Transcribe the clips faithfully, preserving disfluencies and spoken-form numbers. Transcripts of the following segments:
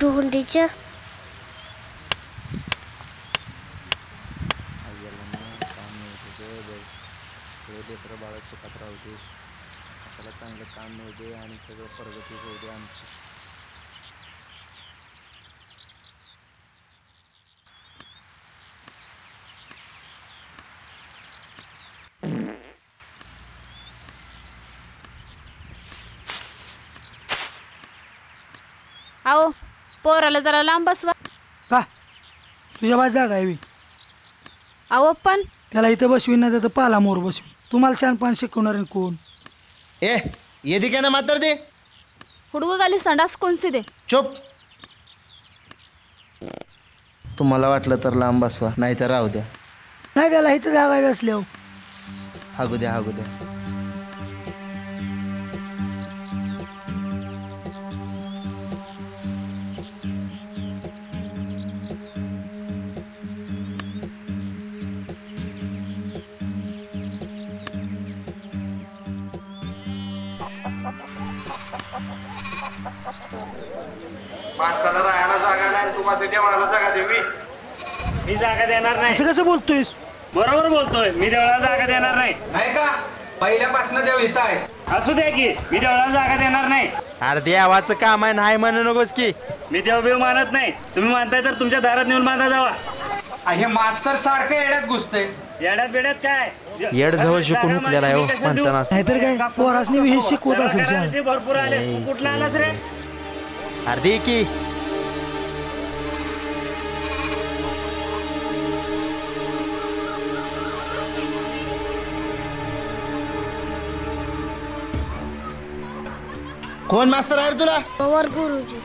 ढूंढीच्या बाळा सुखात राहू दे, आपल्याला चांगलं काम मिळू दे आणि सगळं प्रगती होऊ दे आमची. आओ पोराला जरा लांब बसवा. का तुझ्या बाजू जागा आहे? आओ पण त्याला इथं बसवी ना, तर पाला मोर बसवी. तुम्हाला छानपण शिकवणार कोण? ए ये दिके ना मातर दे हुडगो गाली संडास कोणसी दे. चुप. तुम्हाला वाटलं तर लांब बसवा, नाही तर राहू द्या. नाही त्याला इथं जागा असल्यावर हागू द्या, हागू द्या. माणसाला राहायला जागा नाही, तुम्हाला देवाला जागा देऊ मी. मी जागा देणार नाही. असं कसं बोलतोय? बरोबर बोलतोय. मी देवाला जागा देणार नाही. नाही का पहिल्यापासून देव इथं आहे. असू द्या की, मी देवाला जागा देणार नाही. अरे देवाचं काम आहे, नाही म्हणू नकोस की. मी देव बिव मानत नाही. तुम्ही मानताय तर तुमच्या दारात नेऊन बांधा जावा. हे मास्तर सारखं येड्यात घुसतंय. येड्यात बेड्यात काय येड जवळ शिकून उठलेला आहे म्हणताना, नाहीतर काय पोरासनी हे शिकवत असेल. भरपूर आले. कुठला आलास रे? अरे की कोण मास्तर आहे तुला? पवार गुरुजी.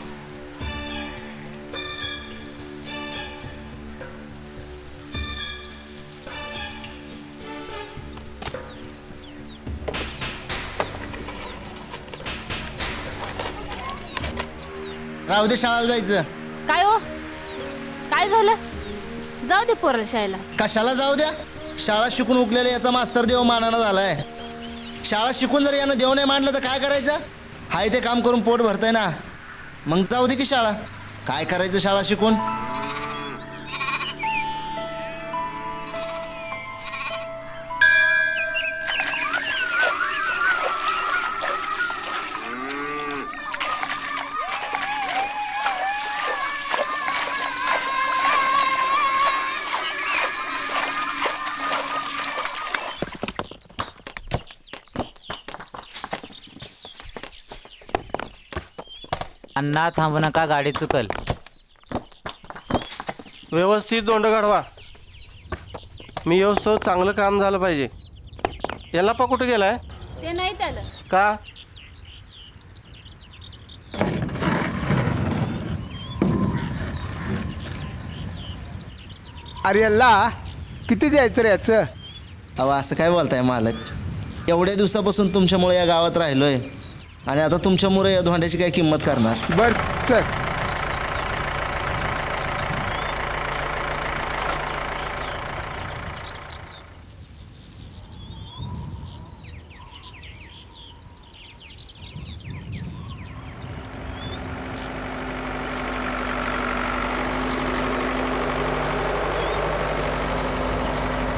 राहू दे शाळेला जायचं. काय हो काय झालं? जाऊ दे पोरला शाळेला. कशाला जाऊ द्या? शाळा शिकून उकलेला याचा मास्तर देव मानाना झालाय. शाळा शिकून जर यानं देव नाही मानलं तर काय करायचं? हाय ते काम करून पोट भरतंय ना, मग जाऊ दे की शाळा. काय करायचं शाळा शिकून? अन्ना थांबू नका, गाडी चुकल. व्यवस्थित दोंड काढवा. मी व्यवस्थित चांगलं काम झालं पाहिजे. याला पा कुठे गेलाय? ते नाही झालं का? अरे याला किती द्यायचं रे याचं? अहो असं काय बोलताय मालक? एवढ्या दिवसापासून तुमच्यामुळे या गावात राहिलोय आणि आता तुमच्यामुळे या धोंड्याची काय किंमत करणार? बर चल.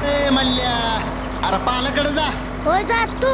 ए मल्ल्या, अरे पालाकडे जा. हो जा तू.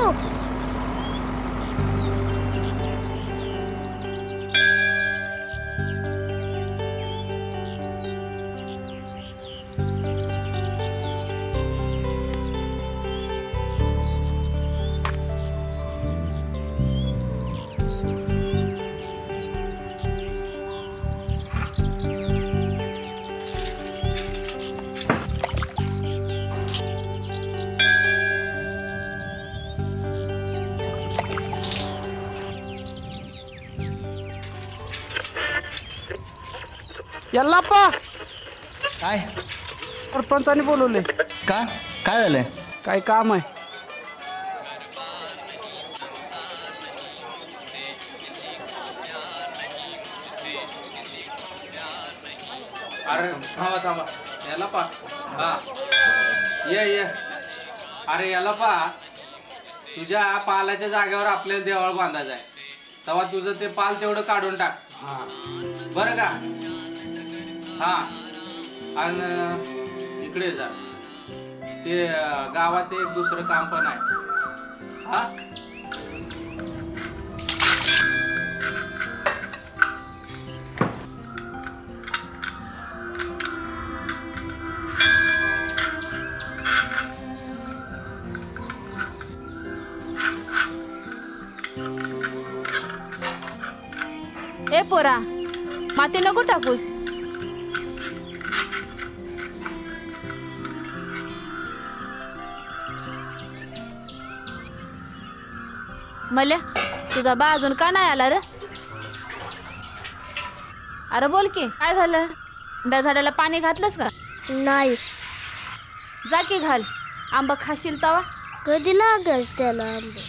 काय सरपंचाने बोलवले का? काय झालंय? काय काम आहे? अरे थांबा थांबा. याला पा हा ये ये. अरे याला पा तुझ्या पालाच्या जागेवर आपल्याला देवाळ बांधायचा आहे, तेव्हा तुझं ते पाल तेवढं काढून टाक बरं का. हा आणि इकडे जा, ते गावाचं एक दुसरं काम पण आहे. हा ए पोरा, माती नको टाकूस. मल्या, तुझा बा अजून का नाही आला रे? अरे बोल की, काय झालं? त्या झाडाला पाणी घातलंस का? नाही. जा की घाल, आंबा खाशील तवा. कधी लागल त्याला आंबे?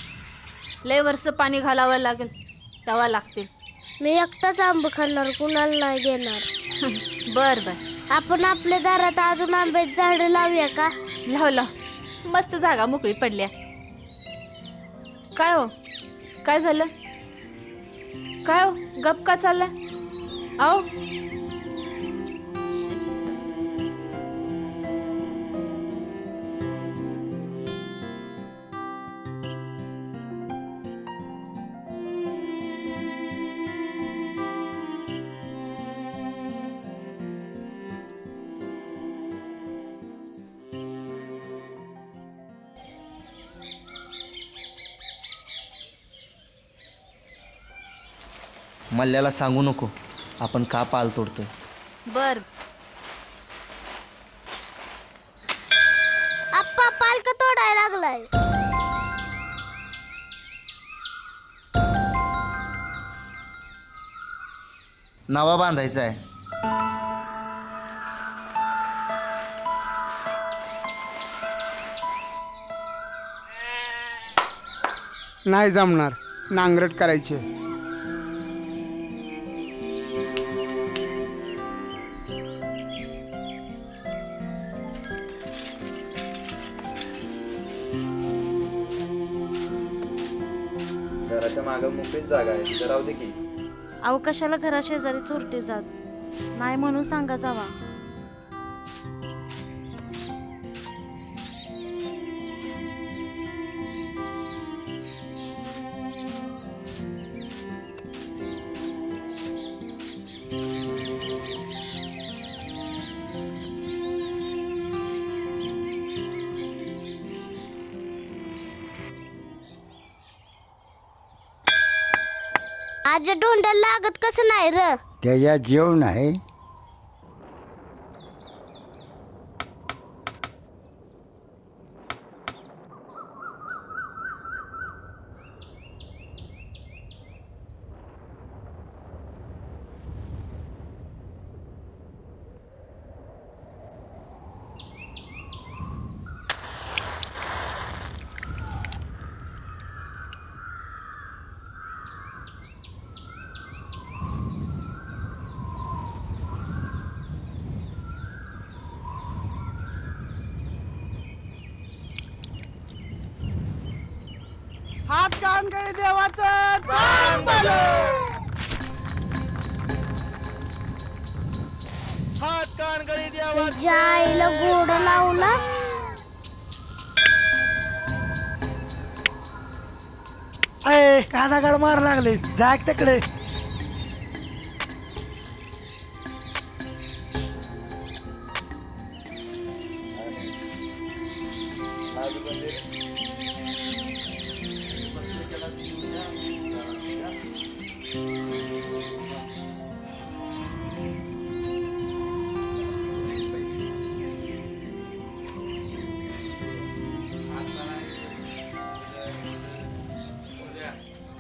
लय वर्ष पाणी घालावं लागेल तवा लागतील. मी एकटाच आंबे खाणार, कुणाला नाही देणार. बर बर, आपण आपल्या दारात अजून आंब्याची झाडं लावूया का? लाव लाव, मस्त जागा मोकळी पडल्या. काय हो, काय झालं? काय हो गप का चालला? आओ मल्ल्याला सांगू नको आपण का पाल तोडतोय. बर आप्पा, पाल का तोडायला लागलाय? नावा बांधायचा आहे. नाही जमणार, नांगरट करायचे. अहो कशाला घरा शेजारी चोरटे जात, नाही म्हणून सांगा जावा. आज ढोंडा लागत कसं नाही र? त्याच्या जीव नाही. हात कान गळे देवाचं काम भलं, हात कान गळे देवाचं. जायला गोड लावला ऐ कानागाड मार लागले. जाग तिकडे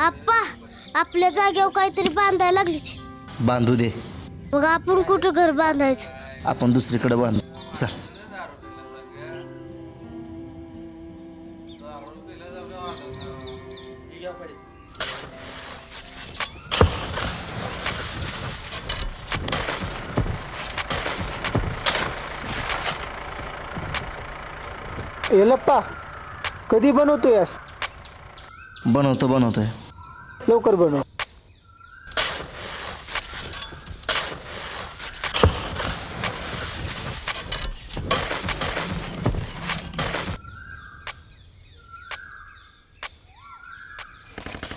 आप्पा, आपल्या जागेवर काहीतरी बांधायला लागली. बांधू दे. मग आपण कुठं घर बांधायचं? आपण दुसरीकडे बांधू. चल लप्पा, कधी बनवतोय? बनवतो बनवतोय, लवकर बनव.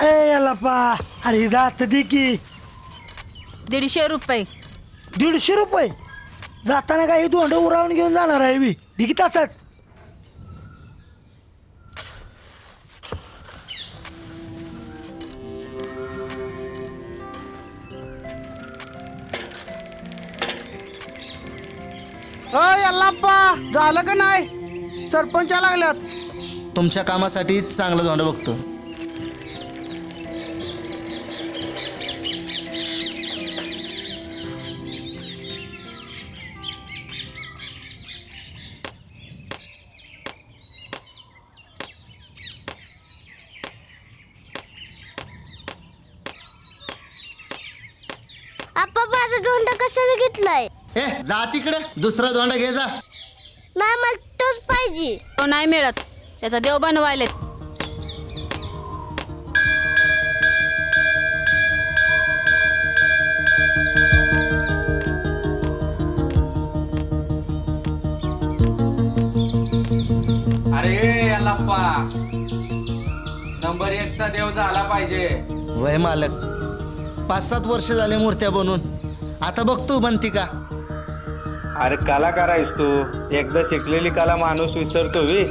ए लपा, अरे जात दे की दीडशे रुपये. दीडशे रुपये जाताना काही दोंड उरावून घेऊन जाणार आहे मी. दिकिताच झालं का नाही? सरपंच लागल्यात. तुमच्या कामासाठी चांगलं धोंड बघतो. आप्पा माझं धोंड कशाला घेतलंय? ए जा तिकडे, दुसरा धोंड घे जा. नाही मला तोच पाहिजे. तो नाही मिळत, त्याचा देव बनवायला. अरे लप्पा, नंबर एक चा देव झाला पाहिजे. वय मालक, पाच सात वर्ष झाले मूर्त्या बनून, आता बघतो बनती का. अरे कला करायस तू, एकदा शिकलेली कला माणूस विसरतो. वी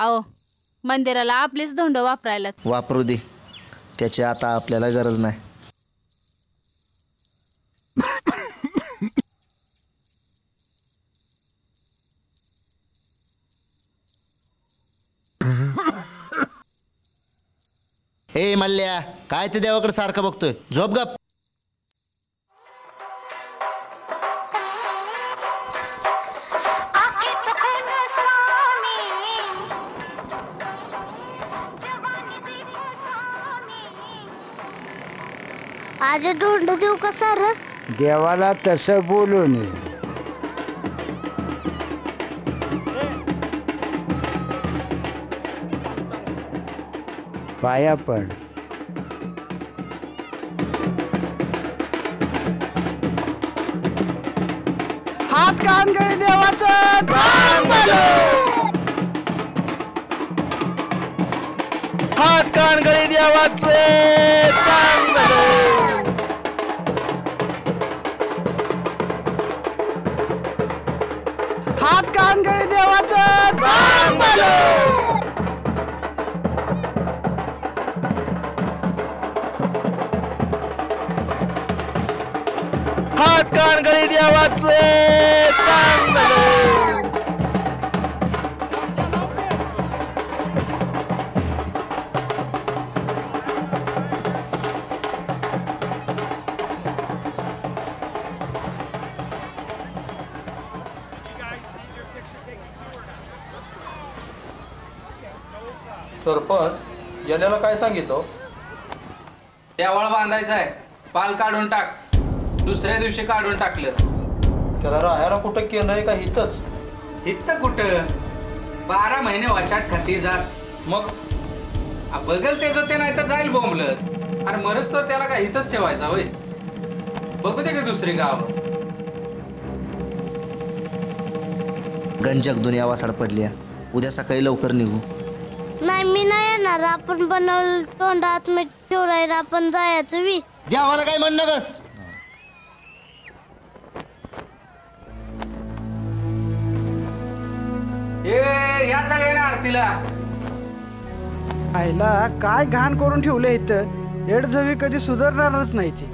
आओ, मंदिराला आपलीच धोंड वापरायला. वापरू दे, त्याची आता आपल्याला गरज नाही. ए मल्ल्या, काय ते देवाकडे सारखं बघतोय? झोप गप. आज धोंड देऊ का सर? देवाला तसं बोलू नये. पाया पण हात कानगळी देवाचं, हात कानगळी देवाचं. हात कानगळी देवाचे चांगलं. सरपंच याला काय सांगितलं? देवळ बांधायचं आहे, पाल काढून टाक. दुसऱ्या दिवशी काढून टाकलं. त्याला राहायला कुठं केलंय का? हितच हित कुठं? बारा महिने वाशात खाती जात. मग बघल ते जते, नाही तर जाईल बोंबलत. अरे मरच तर त्याला काय हितच ठेवायचा होय? बघू दे का दुसरे गाव. गंजक दुनिया वासाड पडल्या. उद्या सकाळी लवकर निघू. नाही मी नाही येणार. आपण बनवलं तोंडात मीठ ठेवलं, आपण जायचं. वी देवाला काय म्हणणं कस? या सगळ्याला आरतीला आईला काय घाण करून ठेवले इथं. एडझवी कधी सुधारणारच नाही ती.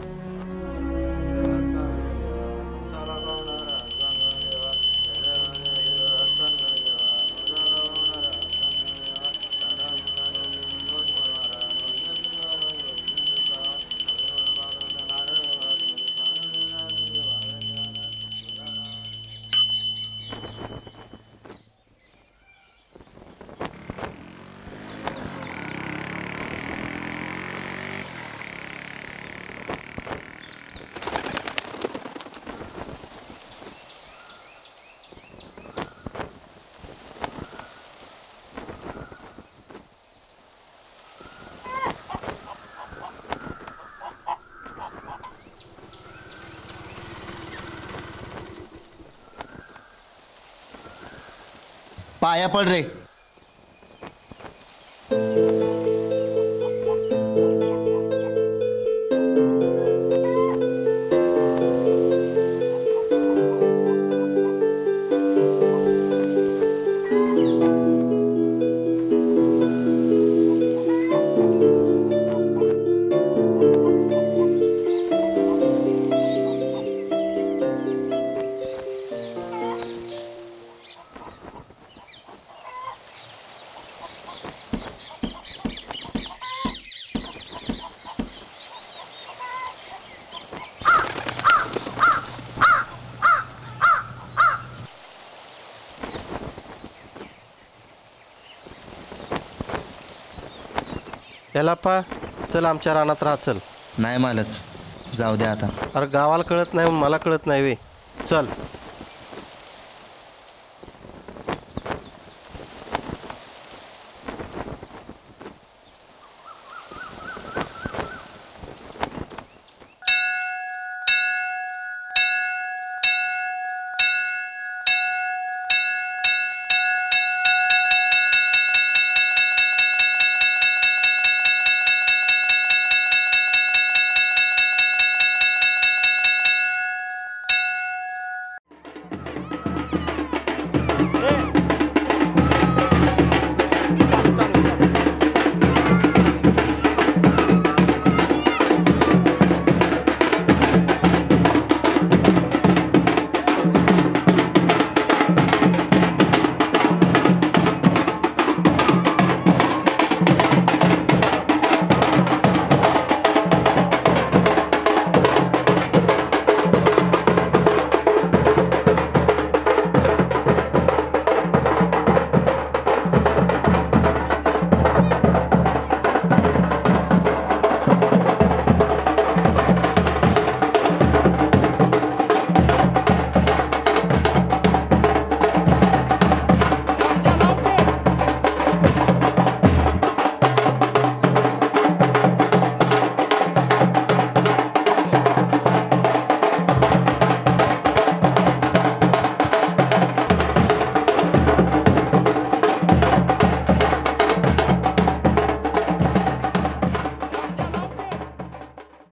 आया पड़ रहे। यालाप्पा चल आमच्या रानात राहा। चल नाही मालक, जाऊ दे आता। अरे गावाला कळत नाही मला कळत नाही वे, चल।